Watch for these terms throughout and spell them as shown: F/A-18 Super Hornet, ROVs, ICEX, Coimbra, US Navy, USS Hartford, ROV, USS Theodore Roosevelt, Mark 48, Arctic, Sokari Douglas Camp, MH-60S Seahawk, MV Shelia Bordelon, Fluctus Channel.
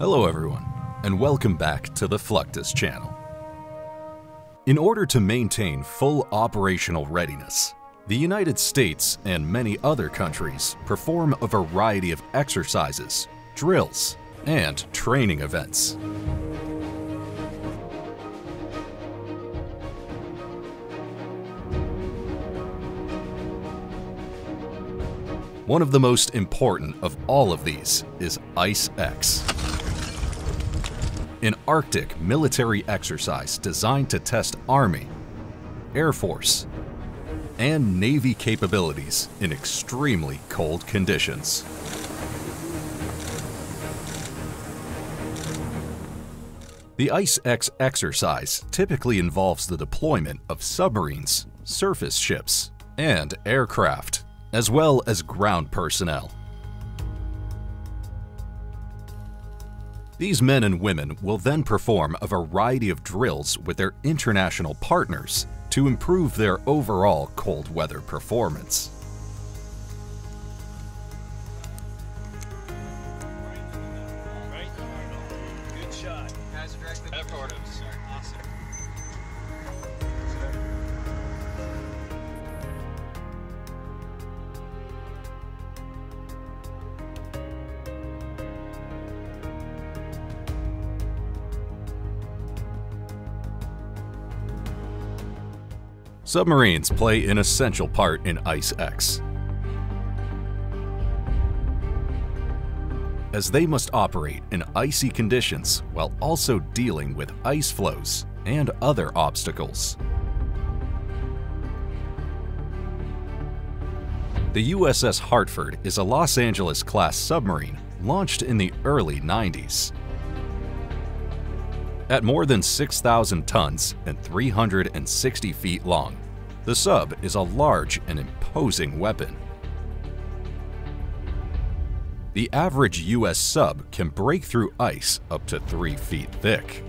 Hello everyone, and welcome back to the Fluctus Channel. In order to maintain full operational readiness, the United States and many other countries perform a variety of exercises, drills, and training events. One of the most important of all of these is ICEX, an Arctic military exercise designed to test Army, Air Force, and Navy capabilities in extremely cold conditions. The ICEX exercise typically involves the deployment of submarines, surface ships, and aircraft, as well as ground personnel. These men and women will then perform a variety of drills with their international partners to improve their overall cold weather performance. Good shot. Guys are directly forward. Awesome. Submarines play an essential part in ICEX, as they must operate in icy conditions while also dealing with ice floes and other obstacles. The USS Hartford is a Los Angeles-class submarine launched in the early 90s. At more than 6,000 tons and 360 feet long, the sub is a large and imposing weapon. The average U.S. sub can break through ice up to 3 feet thick.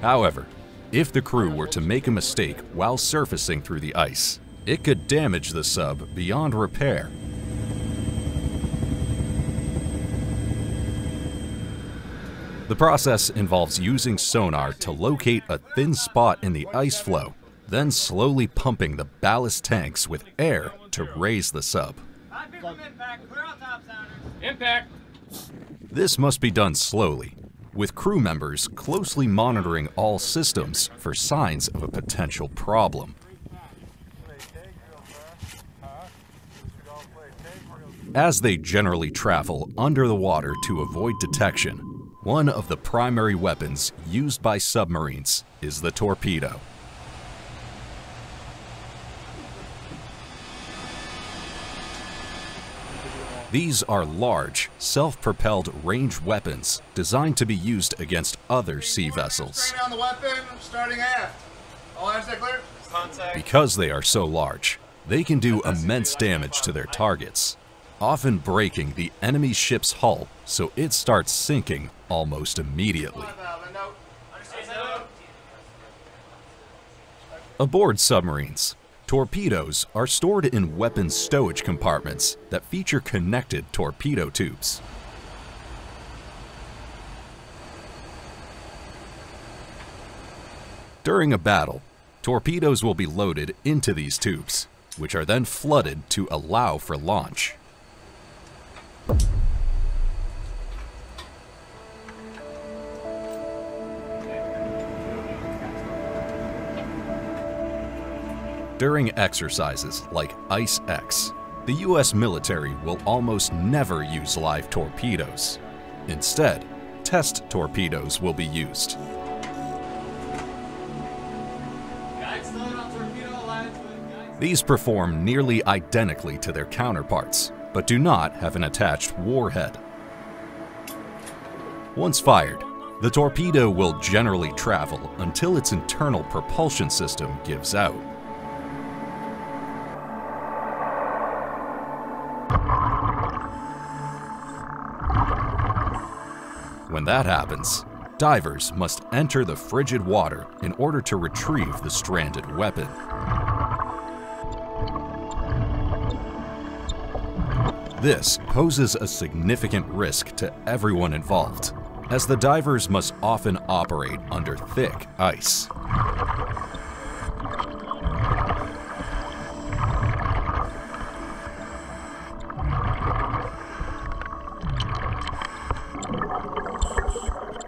However, if the crew were to make a mistake while surfacing through the ice, it could damage the sub beyond repair. The process involves using sonar to locate a thin spot in the ice floe, then slowly pumping the ballast tanks with air to raise the sub. Impact. This must be done slowly, with crew members closely monitoring all systems for signs of a potential problem. As they generally travel under the water to avoid detection, one of the primary weapons used by submarines is the torpedo. These are large, self-propelled range weapons designed to be used against other sea vessels. Because they are so large, they can do immense damage to their targets, often breaking the enemy ship's hull so it starts sinking almost immediately. Aboard submarines, torpedoes are stored in weapons stowage compartments that feature connected torpedo tubes. During a battle, torpedoes will be loaded into these tubes, which are then flooded to allow for launch. During exercises like ICEX, the U.S. military will almost never use live torpedoes. Instead, test torpedoes will be used. These perform nearly identically to their counterparts, but do not have an attached warhead. Once fired, the torpedo will generally travel until its internal propulsion system gives out. When that happens, divers must enter the frigid water in order to retrieve the stranded weapon. This poses a significant risk to everyone involved, as the divers must often operate under thick ice.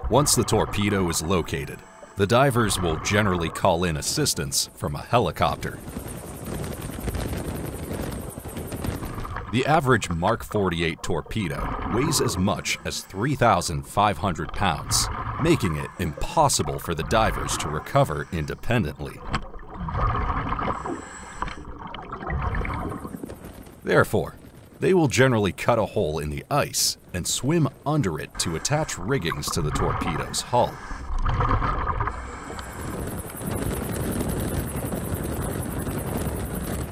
Once the torpedo is located, the divers will generally call in assistance from a helicopter. The average Mark 48 torpedo weighs as much as 3,500 pounds, making it impossible for the divers to recover independently. Therefore, they will generally cut a hole in the ice and swim under it to attach riggings to the torpedo's hull.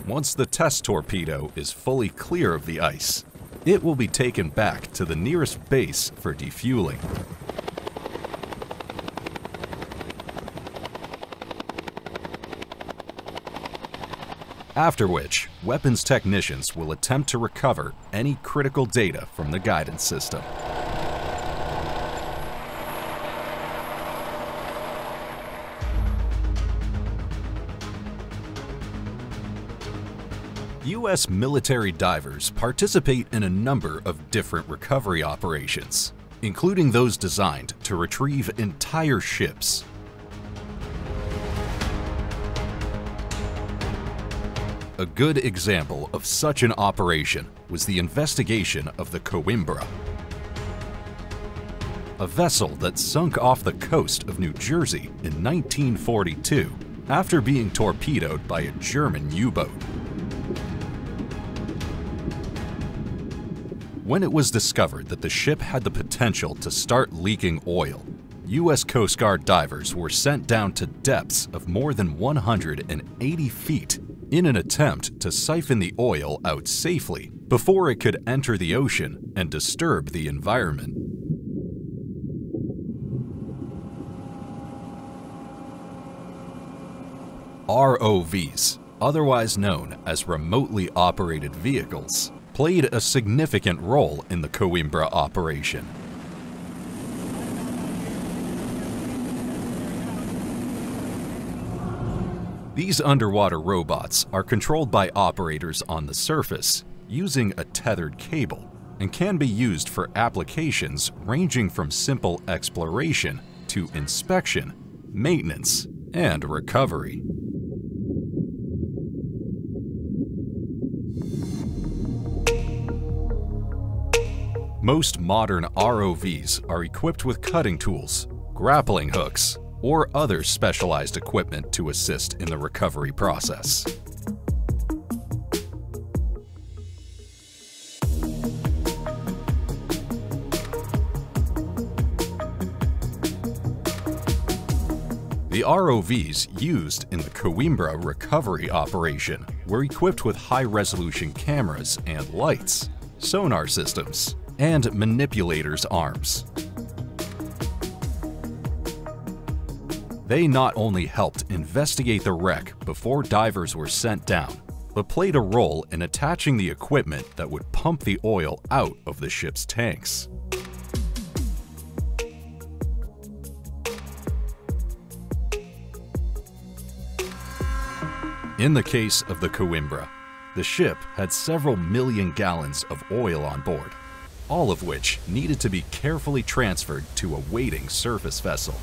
Once the test torpedo is fully clear of the ice, it will be taken back to the nearest base for defueling. After which, weapons technicians will attempt to recover any critical data from the guidance system. U.S. military divers participate in a number of different recovery operations, including those designed to retrieve entire ships. A good example of such an operation was the investigation of the Coimbra, a vessel that sunk off the coast of New Jersey in 1942 after being torpedoed by a German U-boat. When it was discovered that the ship had the potential to start leaking oil, U.S. Coast Guard divers were sent down to depths of more than 180 feet in an attempt to siphon the oil out safely before it could enter the ocean and disturb the environment. ROVs, otherwise known as remotely operated vehicles, played a significant role in the Coimbra operation. These underwater robots are controlled by operators on the surface using a tethered cable and can be used for applications ranging from simple exploration to inspection, maintenance, and recovery. Most modern ROVs are equipped with cutting tools, grappling hooks, or other specialized equipment to assist in the recovery process. The ROVs used in the Coimbra recovery operation were equipped with high-resolution cameras and lights, sonar systems, and manipulators' arms. They not only helped investigate the wreck before divers were sent down, but played a role in attaching the equipment that would pump the oil out of the ship's tanks. In the case of the Coimbra, the ship had several million gallons of oil on board, all of which needed to be carefully transferred to a waiting surface vessel.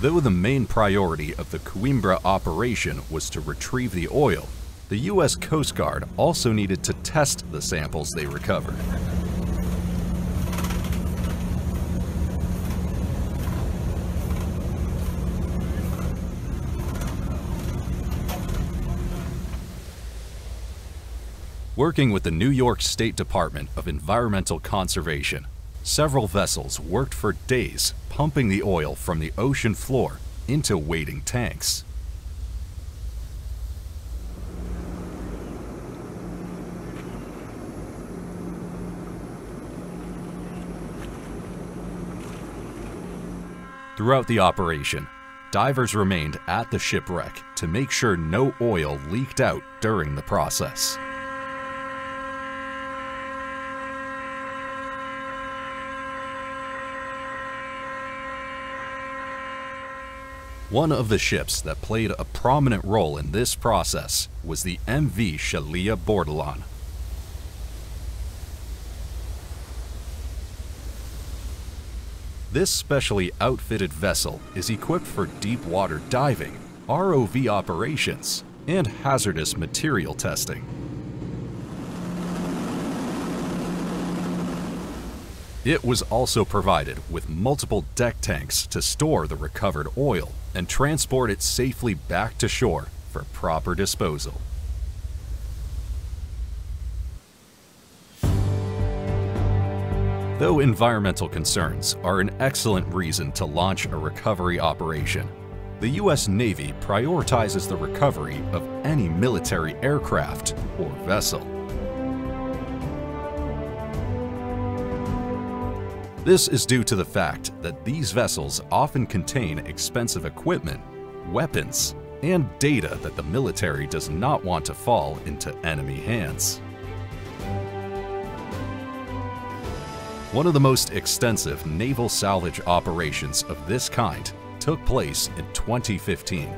Though the main priority of the Coimbra operation was to retrieve the oil, the U.S. Coast Guard also needed to test the samples they recovered. Working with the New York State Department of Environmental Conservation, several vessels worked for days pumping the oil from the ocean floor into waiting tanks. Throughout the operation, divers remained at the shipwreck to make sure no oil leaked out during the process. One of the ships that played a prominent role in this process was the MV Shelia Bordelon. This specially outfitted vessel is equipped for deep water diving, ROV operations, and hazardous material testing. It was also provided with multiple deck tanks to store the recovered oil and transport it safely back to shore for proper disposal. Though environmental concerns are an excellent reason to launch a recovery operation, the U.S. Navy prioritizes the recovery of any military aircraft or vessel. This is due to the fact that these vessels often contain expensive equipment, weapons, and data that the military does not want to fall into enemy hands. One of the most extensive naval salvage operations of this kind took place in 2015.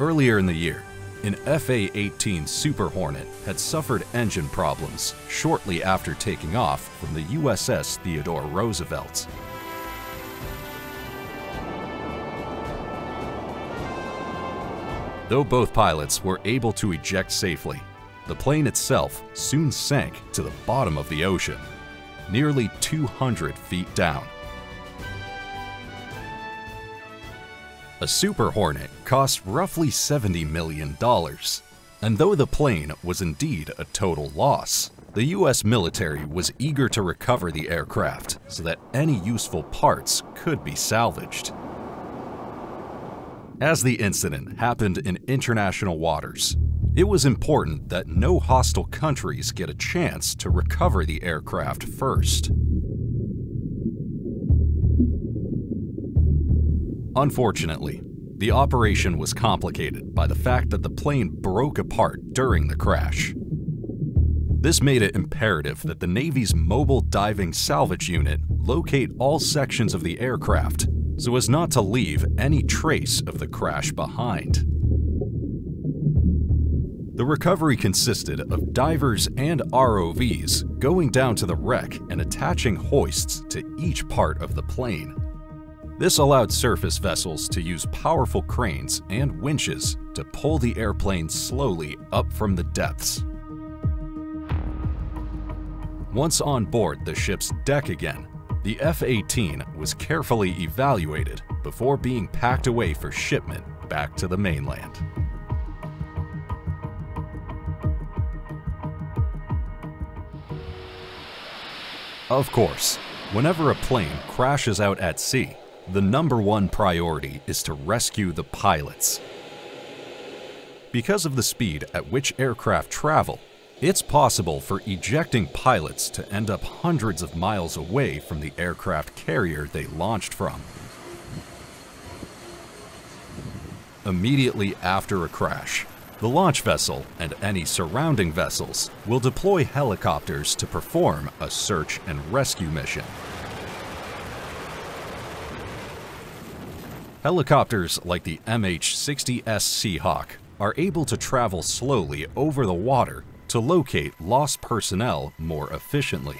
Earlier in the year, an F/A-18 Super Hornet had suffered engine problems shortly after taking off from the USS Theodore Roosevelt. Though both pilots were able to eject safely, the plane itself soon sank to the bottom of the ocean, nearly 200 feet down. A Super Hornet cost roughly $70 million, and though the plane was indeed a total loss, the U.S. military was eager to recover the aircraft so that any useful parts could be salvaged. As the incident happened in international waters, it was important that no hostile countries get a chance to recover the aircraft first. Unfortunately, the operation was complicated by the fact that the plane broke apart during the crash. This made it imperative that the Navy's Mobile Diving Salvage Unit locate all sections of the aircraft so as not to leave any trace of the crash behind. The recovery consisted of divers and ROVs going down to the wreck and attaching hoists to each part of the plane. This allowed surface vessels to use powerful cranes and winches to pull the airplane slowly up from the depths. Once on board the ship's deck again, the F/A-18 was carefully evaluated before being packed away for shipment back to the mainland. Of course, whenever a plane crashes out at sea, the number one priority is to rescue the pilots. Because of the speed at which aircraft travel, it's possible for ejecting pilots to end up hundreds of miles away from the aircraft carrier they launched from. Immediately after a crash, the launch vessel and any surrounding vessels will deploy helicopters to perform a search and rescue mission. Helicopters like the MH-60S Seahawk are able to travel slowly over the water to locate lost personnel more efficiently.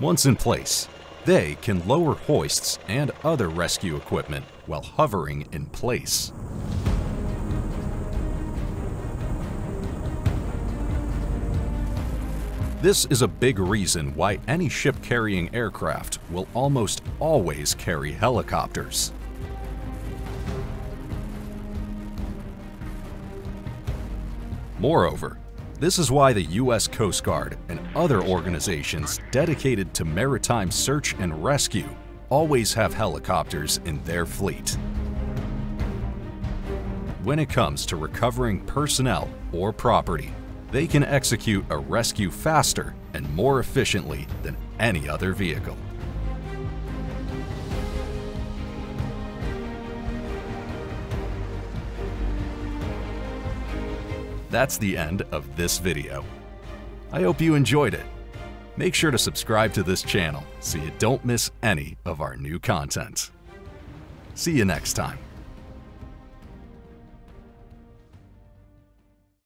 Once in place, they can lower hoists and other rescue equipment while hovering in place. This is a big reason why any ship-carrying aircraft will almost always carry helicopters. Moreover, this is why the U.S. Coast Guard and other organizations dedicated to maritime search and rescue always have helicopters in their fleet. When it comes to recovering personnel or property, they can execute a rescue faster and more efficiently than any other vehicle. That's the end of this video. I hope you enjoyed it. Make sure to subscribe to this channel so you don't miss any of our new content. See you next time.